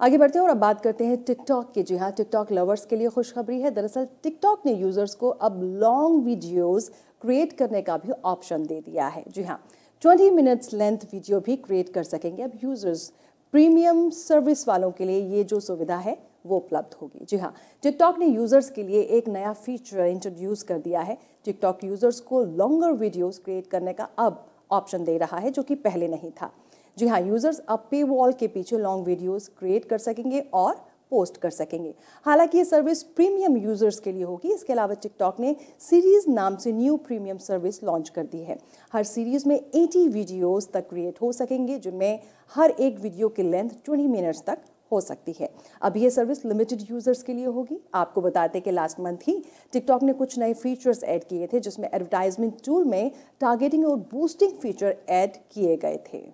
आगे बढ़ते हैं और अब बात करते हैं टिकटॉक की। जी हाँ, टिकटॉक लवर्स के लिए खुशखबरी है। दरअसल टिकटॉक ने यूजर्स को अब लॉन्ग वीडियोस क्रिएट करने का भी ऑप्शन दे दिया है। जी हाँ, 20 मिनट्स लेंथ वीडियो भी क्रिएट कर सकेंगे अब यूजर्स। प्रीमियम सर्विस वालों के लिए ये जो सुविधा है वो उपलब्ध होगी। जी हाँ, टिकटॉक ने यूजर्स के लिए एक नया फीचर इंट्रोड्यूस कर दिया है। टिकटॉक यूजर्स को लॉन्गर वीडियोस क्रिएट करने का अब ऑप्शन दे रहा है, जो कि पहले नहीं था। जी हाँ, यूजर्स अब पे वॉल के पीछे लॉन्ग वीडियोस क्रिएट कर सकेंगे और पोस्ट कर सकेंगे। हालांकि ये सर्विस प्रीमियम यूजर्स के लिए होगी। इसके अलावा टिकटॉक ने सीरीज नाम से न्यू प्रीमियम सर्विस लॉन्च कर दी है। हर सीरीज में 80 वीडियोस तक क्रिएट हो सकेंगे, जिनमें हर एक वीडियो की लेंथ 20 मिनट्स तक हो सकती है। अब ये सर्विस लिमिटेड यूजर्स के लिए होगी। आपको बताते कि लास्ट मंथ ही टिकटॉक ने कुछ नए फीचर्स ऐड किए थे, जिसमें एडवर्टाइजमेंट टूल में टारगेटिंग और बूस्टिंग फीचर ऐड किए गए थे।